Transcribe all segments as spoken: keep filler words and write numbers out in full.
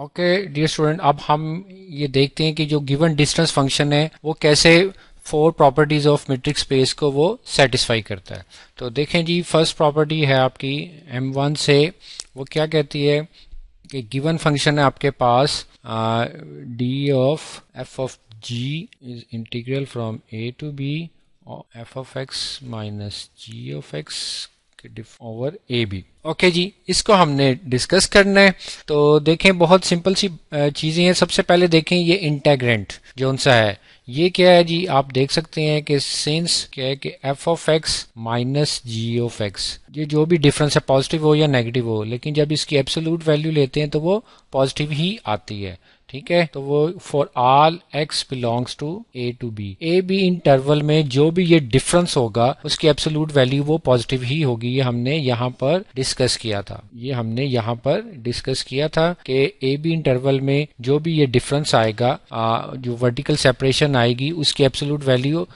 Okay dear student, अब हम ये देखते हैं कि जो गिवन डिस्टेंस फंक्शन है वो कैसे four properties of matrix space को वो सेटिस्फाई करता है। तो देखें जी, फर्स्ट प्रॉपर्टी है आपकी एम वन से, वो क्या कहती है कि गिवन फंक्शन है आपके पास D of F of G is integral from A to B F of x minus ji of X over A B. Okay जी, इसको हमने डिस्कस करना है। तो देखें बहुत सिंपल सी चीजें हैं। सबसे पहले देखें ये इंटीग्रेंट जो सा है ये क्या है जी, आप देख सकते हैं कि सिंस क्या है कि F of x minus ji of x, ये जो भी डिफरेंस है पॉजिटिव हो या नेगेटिव हो, लेकिन जब इसकी एब्सोल्यूट वैल्यू लेते हैं तो वो पॉजिटिव ही आती है, ठीक है। तो वो for all x belongs to A to B, A B interval में जो भी ये डिफरेंस होगा उसकी एब्सोल्यूट वैल्यू वो पॉजिटिव ही होगी। ये हमने यहाँ पर डिस्कस किया था, ये हमने यहाँ पर डिस्कस किया था कि ए बी इंटरवल में जो भी ये डिफरेंस आएगा, जो वर्टिकल सेपरेशन आएगी उसकी एब्सोल्यूट वैल्यू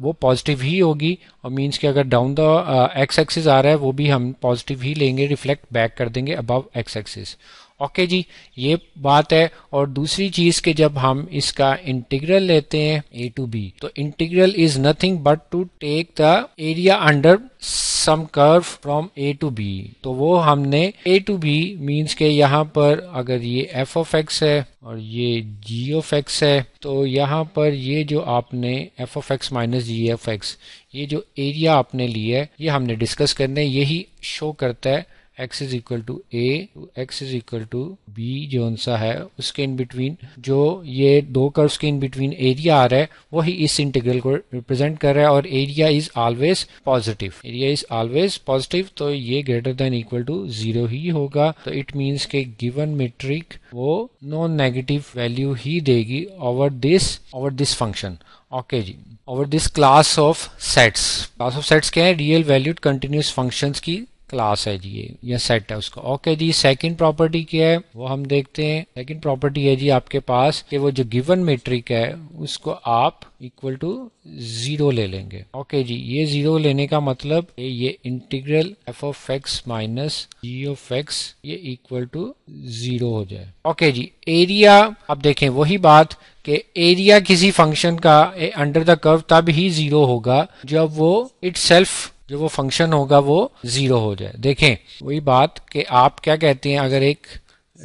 वो पॉजिटिव ही होगी। और मीन्स कि अगर डाउन द एक्स एक्सिस आ रहा है वो भी हम पॉजिटिव ही लेंगे, रिफ्लेक्ट बैक कर देंगे above x axis. Okay okay जी, ये बात है। और दूसरी चीज के जब हम इसका इंटीग्रल लेते हैं ए टू बी, तो integral is nothing but to take the area under some curve from A to B. तो वो हमने ए टू बी मीन्स के यहाँ पर अगर ये एफ ऑफ एक्स है और ये जी ऑफ एक्स है, तो यहाँ पर ये जो आपने F of x minus ji of x, ये जो एरिया आपने लिया है ये हमने डिस्कस करना है। यही शो करता है x is equal to A, X is equal to B जो सा है, उसके इन बिटवीन जो ये दो कर्व्स के इन बिटवीन एरिया आ रहा है वही इस इंटीग्रल को रिप्रेजेंट कर रहा है। और area is always positive, area is always positive, तो ये greater than equal to zero ही होगा। तो इट मीन्स के गिवन मेट्रिक वो नॉन नेगेटिव वैल्यू ही देगी over this over this function. Okay okay जी, over this class of sets. Class of sets क्या है? रियल वैल्यूड कंटिन्यूस फंक्शंस की क्लास है जी ये, या सेट है उसका। ओके okay जी, सेकंड प्रॉपर्टी क्या है वो हम देखते हैं। सेकंड प्रॉपर्टी है जी आपके पास कि वो जो गिवन मैट्रिक्स है उसको आप इक्वल टू जीरो ले लेंगे। ओके okay जी, ये जीरो लेने का मतलब ये integral f of x minus ji of x ये इक्वल टू जीरो हो जाए। ओके okay जी, एरिया आप देखें वही बात कि एरिया किसी फंक्शन का अंडर द कर्व तब ही जीरो होगा जब वो इटसेल्फ जो वो फंक्शन होगा वो जीरो हो जाए। देखें वही बात कि आप क्या कहते हैं, अगर एक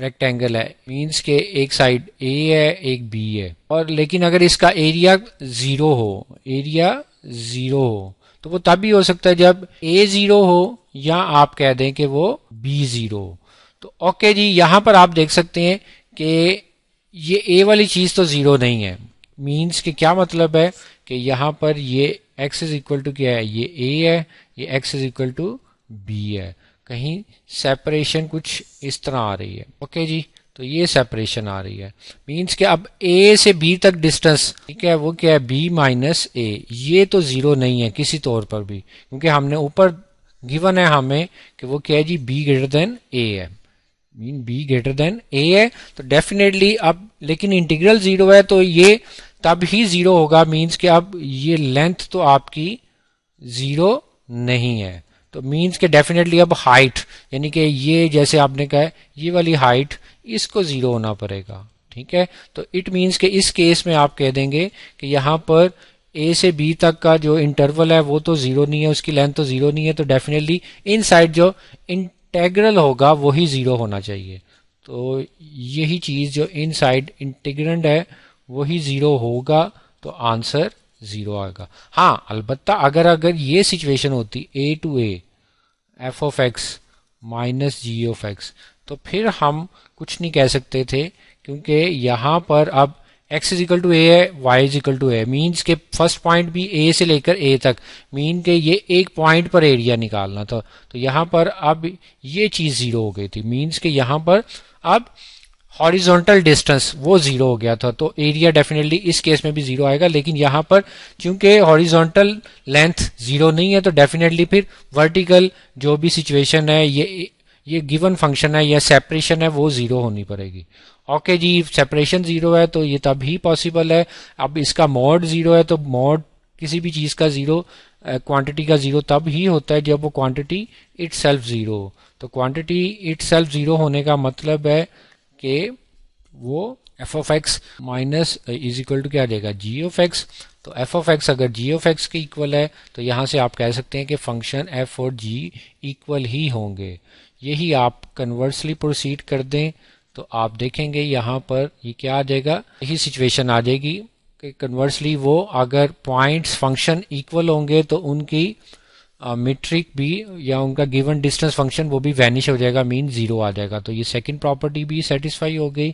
रेक्टेंगल है मींस के एक साइड ए है एक बी है, और लेकिन अगर इसका एरिया जीरो हो, एरिया जीरो हो तो वो तब भी हो सकता है जब ए जीरो हो या आप कह दें कि वो बी जीरो हो। तो ओके जी, यहाँ पर आप देख सकते हैं कि ये ए वाली चीज़ तो जीरो नहीं है। मीन्स के क्या मतलब है कि यहाँ पर ये x इज इक्वल टू क्या है, ये a है, ये x is equal to b है, कहीं सेपरेशन कुछ इस तरह आ रही है। ओके okay जी, तो ये सेपरेशन आ रही है। मीन्स कि अब a से b तक डिस्टेंस, ठीक है, वो क्या है b माइनस a, ये तो जीरो नहीं है किसी तौर पर भी, क्योंकि हमने ऊपर गिवन है हमें कि वो क्या है जी b ग्रेटर देन a है, mean b greater than a है। तो डेफिनेटली अब लेकिन इंटीग्रल जीरो है तो ये तब ही जीरो होगा। मीन्स कि अब ये लेंथ तो आपकी जीरो नहीं है। तो मीन्स के डेफिनेटली अब हाइट, यानी कि ये जैसे आपने कहा ये वाली हाइट, इसको जीरो होना पड़ेगा, ठीक है। तो इट मीन्स के इस केस में आप कह देंगे कि यहाँ पर ए से बी तक का जो इंटरवल है वो तो जीरो नहीं है, उसकी लेंथ तो जीरो नहीं है, तो डेफिनेटली इन साइड जो इंटेग्रल होगा वही जीरो होना चाहिए। तो यही चीज़ जो इन साइड इंटीग्रेंड है वही जीरो होगा, तो आंसर जीरो आएगा। हाँ, अलबत्ता अगर अगर ये सिचुएशन होती a to a f of x minus ji of x, तो फिर हम कुछ नहीं कह सकते थे, क्योंकि यहाँ पर अब x is equal to a है, y is equal to a, means के फर्स्ट पॉइंट भी a से लेकर a तक, मीन के ये एक पॉइंट पर एरिया निकालना था। तो यहाँ पर अब ये चीज़ जीरो हो गई थी। मीन्स के यहाँ पर अब हॉरिजॉन्टल डिस्टेंस वो जीरो हो गया था, तो एरिया डेफिनेटली इस केस में भी जीरो आएगा। लेकिन यहाँ पर चूंकि हॉरिजॉन्टल लेंथ जीरो नहीं है, तो डेफिनेटली फिर वर्टिकल जो भी सिचुएशन है, ये ये गिवन फंक्शन है या सेपरेशन है, वो जीरो होनी पड़ेगी। ओके जी, सेपरेशन जीरो है तो ये तब ही पॉसिबल है। अब इसका मॉड जीरो है, तो मॉड किसी भी चीज़ का जीरो, क्वांटिटी का जीरो तब ही होता है जब वो क्वांटिटी इट सेल्फ जीरो हो। तो क्वांटिटी इट सेल्फ जीरो होने का मतलब है कि वो f of x minus is equal to क्या देगा, जी ऑफ एक्स। तो एफ ऑफ एक्स अगर जी ऑफ एक्स के इक्वल है तो यहाँ से आप कह सकते हैं कि फंक्शन एफ और जी इक्वल ही होंगे। यही आप कन्वर्सली प्रोसीड कर दें तो आप देखेंगे यहाँ पर ये क्या आ जाएगा, यही सिचुएशन आ जाएगी कि कन्वर्सली वो अगर पॉइंट्स फंक्शन इक्वल होंगे तो उनकी मीट्रिक uh, भी या उनका गिवन डिस्टेंस फंक्शन वो भी वैनिश हो जाएगा, मीन जीरो आ जाएगा। तो ये सेकंड प्रॉपर्टी भी सेटिस्फाई हो गई।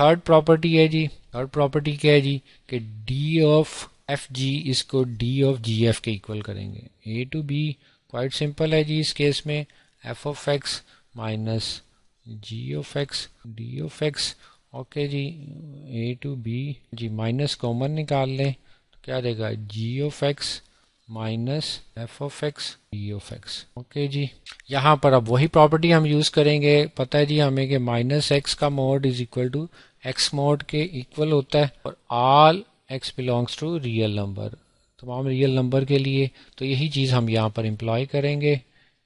थर्ड प्रॉपर्टी है जी, थर्ड प्रॉपर्टी क्या है जी कि डी ऑफ एफ जी इसको डी ऑफ जी एफ के इक्वल करेंगे। A to b quite simple है जी इस केस में, f of x minus ji of x D of x. Okay जी, ए टू बी जी माइनस कॉमन निकाल लें तो क्या देगा, g of x minus f of x D of x. Okay जी, यहाँ पर अब वही प्रॉपर्टी हम यूज़ करेंगे। पता है जी हमें कि माइनस एक्स का mod is equal to x mod के इक्वल होता है और all x belongs to real number, तमाम रियल नंबर के लिए। तो यही चीज़ हम यहाँ पर इम्प्लॉय करेंगे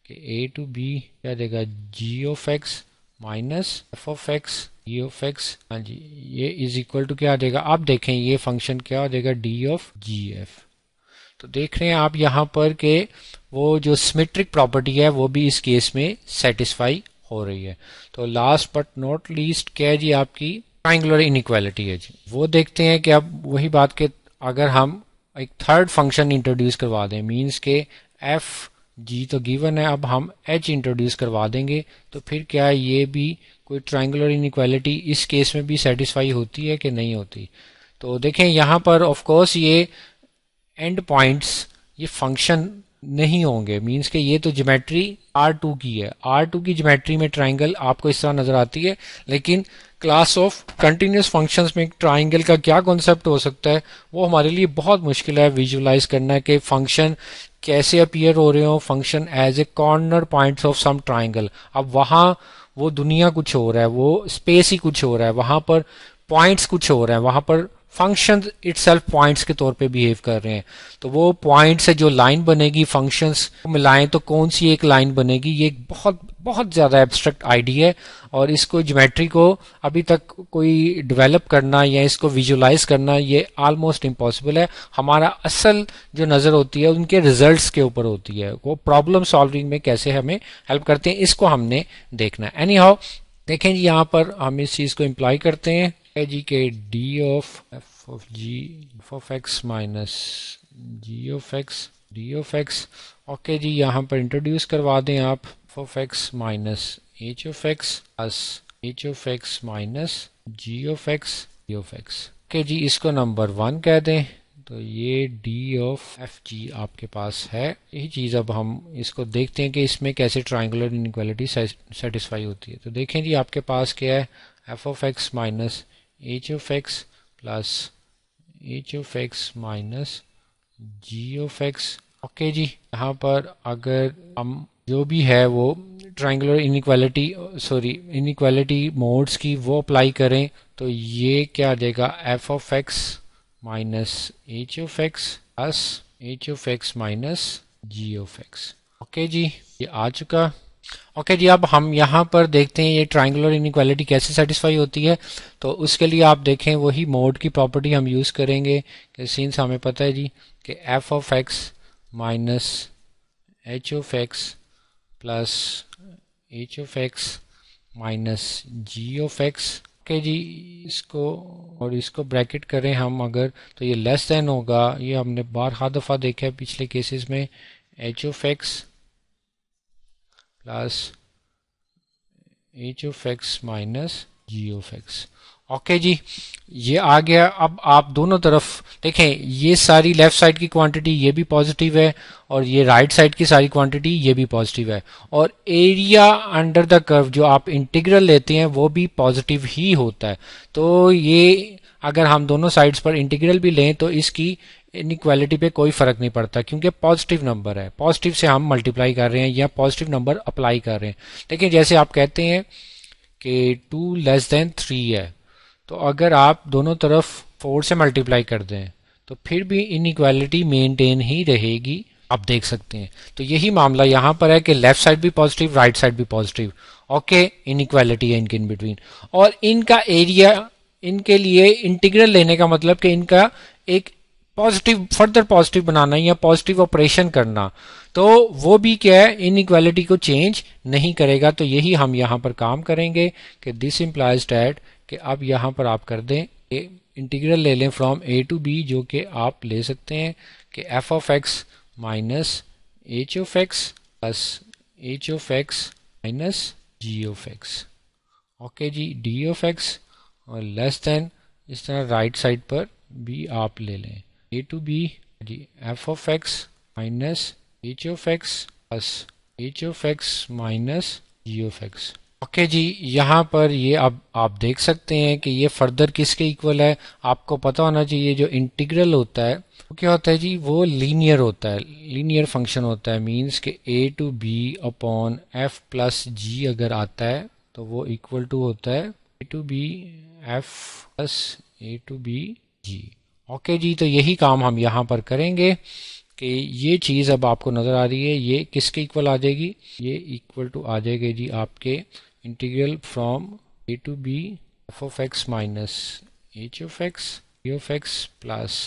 कि ए टू बी क्या देगा, g of x minus f of x D of x. हाँ जी, ये इज इक्वल टू क्या आ जाएगा, आप देखें ये फंक्शन क्या हो जाएगा, डी ऑफ जी एफ। तो देख रहे हैं आप यहाँ पर के वो जो सिमेट्रिक प्रॉपर्टी है वो भी इस केस में सेटिस्फाई हो रही है। तो लास्ट बट नॉट लीस्ट क्या है जी, आपकी ट्राइंगुलर इनइक्वालिटी है जी। वो देखते हैं कि अब वही बात के अगर हम एक थर्ड फंक्शन इंट्रोड्यूस करवा दें, मीन्स के एफ जी तो गिवन है, अब हम एच इंट्रोड्यूस करवा देंगे तो फिर क्या ये भी कोई ट्राइंगुलर इनइक्वालिटी इस केस में भी सेटिस्फाई होती है कि नहीं होती। तो देखें यहाँ पर ऑफकोर्स ये एंड पॉइंट्स ये फंक्शन नहीं होंगे, मीन्स के ये तो ज्योमेट्री आर टू की है, आर टू की ज्योमेट्री में ट्राइंगल आपको इस तरह नजर आती है। लेकिन क्लास ऑफ कंटिन्यूस फंक्शंस में ट्राइंगल का क्या कॉन्सेप्ट हो सकता है वो हमारे लिए बहुत मुश्किल है विजुलाइज करना कि फंक्शन कैसे अपीयर हो रहे हो, function as a corner points of some triangle. अब वहाँ वो दुनिया कुछ हो रहा है, वो स्पेस ही कुछ हो रहा है, वहाँ पर पॉइंट्स कुछ हो रहे हैं, वहाँ पर फंक्शन इटसेल्फ पॉइंट्स के तौर पे बिहेव कर रहे हैं। तो वो पॉइंट से जो लाइन बनेगी फंक्शंस मिलाएं तो कौन सी एक लाइन बनेगी, ये एक बहुत बहुत ज़्यादा एब्स्ट्रैक्ट आइडिया है और इसको ज्योमेट्री को अभी तक कोई डेवलप करना या इसको विजुलाइज करना ये ऑलमोस्ट इम्पॉसिबल है। हमारा असल जो नज़र होती है उनके रिजल्ट्स के ऊपर होती है, वो प्रॉब्लम सॉल्विंग में कैसे हमें हेल्प करते हैं इसको हमने देखना है। एनी हाउ देखें जी यहाँ पर हम इस चीज़ को इम्प्लाई करते हैं जी के d of F of g f of x minus ji of x D of x. Okay जी, यहाँ पर इंट्रोड्यूस करवा दें आप f of x minus H of x plus h of x minus ji of x D of x. Okay जी, इसको number one कह दें तो ये डी ऑफ एफ जी आपके पास है। यही चीज़ अब हम इसको देखते हैं कि इसमें कैसे ट्राइंगुलर इनइक्वालिटी सेटिस्फाई होती है। तो देखें जी आपके पास क्या है, f of x minus H of x plus h of x minus ji of x. Okay जी, यहाँ पर अगर हम जो भी है वो triangular inequality sorry inequality mods की वो अप्लाई करें तो ये क्या आ जाएगा, f of x minus H of x plus h of x minus ji of x. Okay जी, ये आ चुका। ओके okay जी, अब हम यहाँ पर देखते हैं ये ट्राइंगुलर इनइक्वालिटी कैसे सेटिस्फाई होती है। तो उसके लिए आप देखें वही मोड की प्रॉपर्टी हम यूज़ करेंगे कि सिंस हमें पता है जी कि F of x minus H of x plus h of x minus ji of x. Okay जी, इसको और इसको ब्रैकेट करें हम अगर तो ये लेस देन होगा, ये हमने बारह दफ़ा देखा है पिछले केसेस में, h of x plus h of x minus ji of x. Okay जी, ये आ गया। अब आप दोनों तरफ देखें ये सारी लेफ़्ट साइड की क्वांटिटी ये भी पॉजिटिव है और ये राइट right साइड की सारी क्वांटिटी ये भी पॉजिटिव है और एरिया अंडर द कर्व जो आप इंटीग्रल लेते हैं वो भी पॉजिटिव ही होता है। तो ये अगर हम दोनों साइड्स पर इंटीग्रल भी लें तो इसकी इनइक्वालिटी पे कोई फ़र्क नहीं पड़ता क्योंकि पॉजिटिव नंबर है, पॉजिटिव से हम मल्टीप्लाई कर रहे हैं या पॉजिटिव नंबर अप्लाई कर रहे हैं। लेकिन जैसे आप कहते हैं कि टू लेस देन थ्री है तो अगर आप दोनों तरफ फोर से मल्टीप्लाई कर दें तो फिर भी इनइक्वालिटी मेंटेन ही रहेगी, आप देख सकते हैं। तो यही मामला यहाँ पर है कि लेफ़्ट साइड भी पॉजिटिव, राइट साइड भी पॉजिटिव ओके, इनइक्वालिटी है इनके इन बिटवीन। और इनका एरिया, इनके लिए इंटीग्रल लेने का मतलब कि इनका एक पॉजिटिव, फर्दर पॉजिटिव बनाना या पॉजिटिव ऑपरेशन करना, तो वो भी क्या है, इनइक्वालिटी को चेंज नहीं करेगा। तो यही हम यहाँ पर काम करेंगे कि दिस इम्प्लाइज डैट कि अब यहाँ पर आप कर दें इंटीग्रल ले लें फ्रॉम ए टू बी, जो कि आप ले सकते हैं कि F of x minus H of x plus h of x minus ji of x, okay जी, डी ऑफ एक्स और लेस देन, इस तरह राइट साइड पर भी आप ले लें ए टू बी जी f of x minus H of x plus h of x minus ji of x, okay जी। यहाँ पर ये अब आप देख सकते हैं कि ये फर्दर किसके इक्वल है। आपको पता होना चाहिए जो इंटीग्रल होता है वो क्या होता है जी, वो लीनियर होता है, लीनियर फंक्शन होता है, मीन्स के a to b upon f plus g अगर आता है तो वो इक्वल टू होता है a to B f plus A to b g, okay okay जी। तो यही काम हम यहाँ पर करेंगे कि ये चीज़ अब आपको नज़र आ रही है, ये किसके इक्वल आ जाएगी, ये इक्वल टू आ जाएगी जी आपके integral from A to B F of x minus H of x D of x plus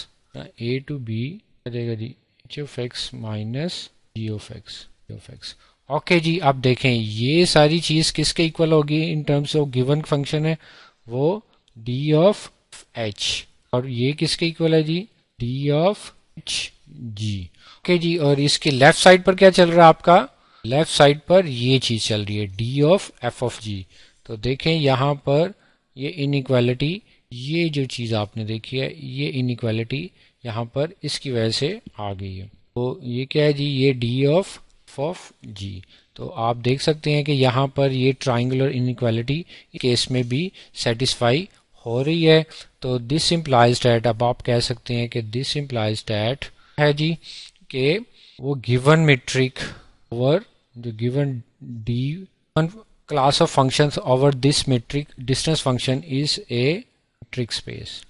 A to B आ जाएगा जी H of x minus D of x D of x, okay जी। आप देखें ये सारी चीज़ किसके इक्वल होगी, in terms of given function है वो डी ऑफ एच, और ये किसके इक्वल है जी, D of H G, okay जी। और इसके लेफ्ट साइड पर क्या चल रहा है, आपका लेफ्ट साइड पर ये चीज चल रही है डी ऑफ एफ ऑफ जी। तो देखें यहाँ पर ये इनइक्वालिटी, ये जो चीज आपने देखी है ये इनइक्वालिटी यहाँ पर इसकी वजह से आ गई है। तो ये क्या है जी, ये डी ऑफ एफ ऑफ जी। तो आप देख सकते हैं कि यहाँ पर ये ट्राइंगुलर इनइक्वालिटी केस में भी सेटिस्फाई हो रही है। तो दिस इम्प्लाइज डैट, अब आप कह सकते हैं कि दिस इम्प्लाइज डैट है जी कि वो गिवन मेट्रिक ओवर जो given D class of functions over this metric distance function is a metric space.